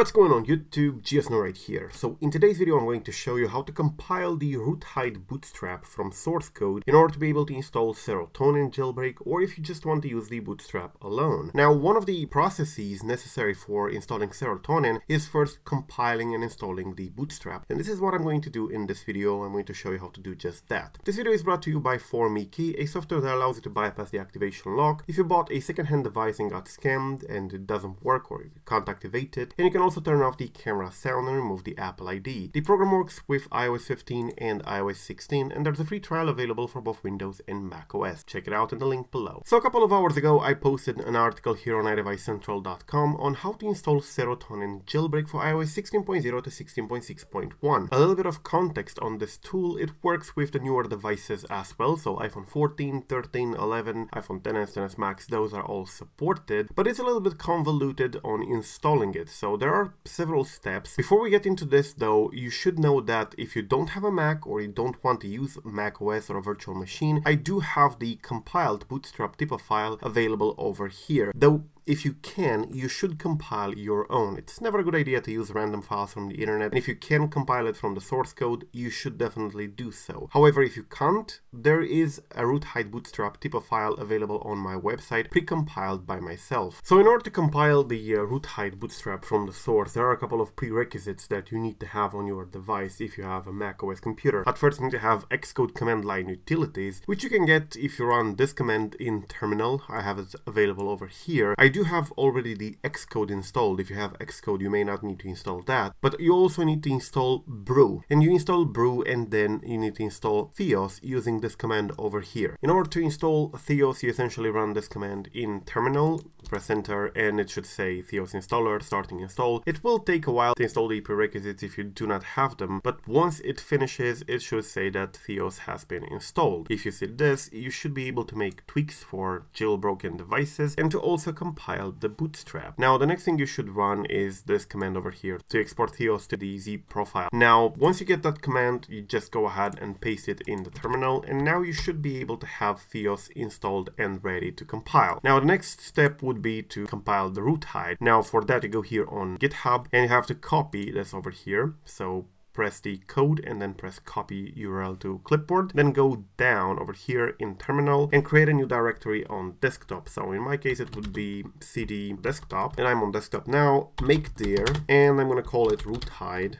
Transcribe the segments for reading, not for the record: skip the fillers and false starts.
What's going on YouTube, GeoSn0w right here. So in today's video I'm going to show you how to compile the RootHide Bootstrap from source code in order to be able to install Serotonin jailbreak, or if you just want to use the Bootstrap alone. Now, one of the processes necessary for installing Serotonin is first compiling and installing the Bootstrap, and this is what I'm going to do in this video. I'm going to show you how to do just that. This video is brought to you by 4MeKey, a software that allows you to bypass the activation lock if you bought a second-hand device and got scammed and it doesn't work or you can't activate it, and you can also turn off the camera sound and remove the Apple ID. The program works with iOS 15 and iOS 16, and there's a free trial available for both Windows and macOS. Check it out in the link below. So a couple of hours ago I posted an article here on iDeviceCentral.com on how to install Serotonin jailbreak for iOS 16.0 to 16.6.1. A little bit of context on this tool: it works with the newer devices as well, so iPhone 14, 13, 11, iPhone XS, XS Max, those are all supported, but it's a little bit convoluted on installing it, so there are several steps. Before we get into this though, you should know that if you don't have a Mac or you don't want to use macOS or a virtual machine, I do have the compiled Bootstrap TIPA file available over here. Though if you can, you should compile your own. It's never a good idea to use random files from the internet, and if you can compile it from the source code, you should definitely do so. However, if you can't, there is a RootHide Bootstrap TIPA file available on my website, pre-compiled by myself. So in order to compile the RootHide Bootstrap from the source, there are a couple of prerequisites that you need to have on your device if you have a macOS computer. At first, you need to have Xcode command line utilities, which you can get if you run this command in terminal. I have it available over here. I do have already the Xcode installed. If you have Xcode, you may not need to install that, but you also need to install Brew, and you install Brew and then you need to install Theos using this command over here. In order to install Theos, you essentially run this command in terminal, press enter, and it should say Theos installer starting install. It will take a while to install the prerequisites if you do not have them, but once it finishes, it should say that Theos has been installed. If you see this, you should be able to make tweaks for jailbroken devices and to also compile the Bootstrap. Now, the next thing you should run is this command over here to export Theos to the Z profile. Now, once you get that command, you just go ahead and paste it in the terminal, and now you should be able to have Theos installed and ready to compile. Now, the next step would be to compile the RootHide. Now, for that, you go here on GitHub and you have to copy this over here. So press the code and then press copy URL to clipboard, then go down over here in terminal and create a new directory on desktop. So in my case it would be cd desktop, and I'm on desktop now. Make dir, and I'm gonna call it RootHide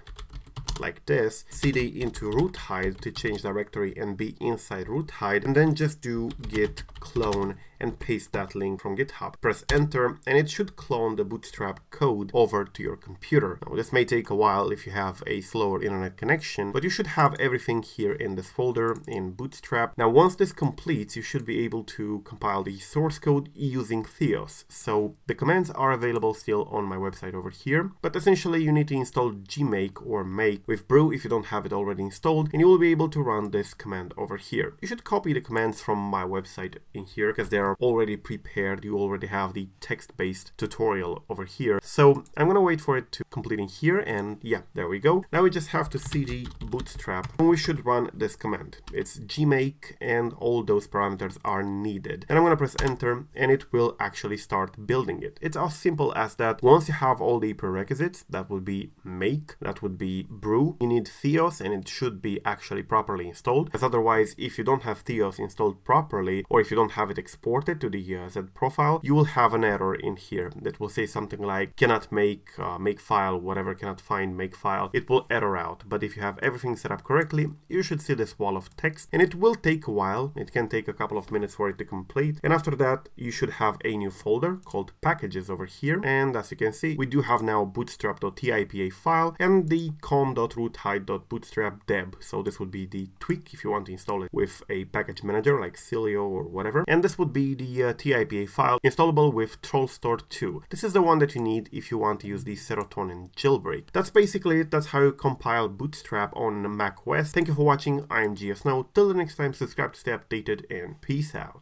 like this, cd into RootHide to change directory and be inside RootHide, and then just do git clone and paste that link from GitHub. Press enter and it should clone the Bootstrap code over to your computer. Now, this may take a while if you have a slower internet connection, but you should have everything here in this folder in Bootstrap. Now, once this completes, you should be able to compile the source code using Theos. So the commands are available still on my website over here, but essentially you need to install gmake or make with Brew if you don't have it already installed, and you will be able to run this command over here. You should copy the commands from my website in here because they are already prepared. You already have the text-based tutorial over here. So I'm gonna wait for it to complete in here, and yeah, there we go. Now we just have to cd Bootstrap and we should run this command. It's gmake and all those parameters are needed. And I'm gonna press enter and it will actually start building it. It's as simple as that. Once you have all the prerequisites, that would be make, that would be Brew, you need Theos, and it should be actually properly installed, because otherwise if you don't have Theos installed properly, or if you don't have it exported to the Z profile, you will have an error in here that will say something like cannot make makefile, whatever, cannot find makefile. It will error out. But if you have everything set up correctly, you should see this wall of text, and it will take a while. It can take a couple of minutes for it to complete, and after that you should have a new folder called packages over here, and as you can see we do have now bootstrap.tipa file and the com.roothide.bootstrap deb. So this would be the tweak if you want to install it with a package manager like Cilio or whatever, and this would be the TIPA file installable with TrollStore 2. This is the one that you need if you want to use the Serotonin jailbreak. That's basically it. That's how you compile Bootstrap on macOS. Thank you for watching. I'm GeoSn0w. Till the next time, subscribe to stay updated, and peace out.